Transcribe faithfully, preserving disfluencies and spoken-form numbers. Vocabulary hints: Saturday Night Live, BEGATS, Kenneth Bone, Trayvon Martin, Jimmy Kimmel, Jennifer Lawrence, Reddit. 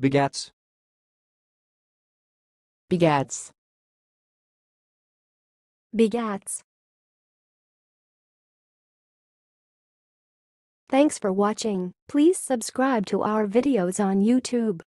Begats. Begats. Begats. Thanks for watching. Please subscribe to our videos on YouTube.